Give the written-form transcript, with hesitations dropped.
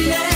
Chile.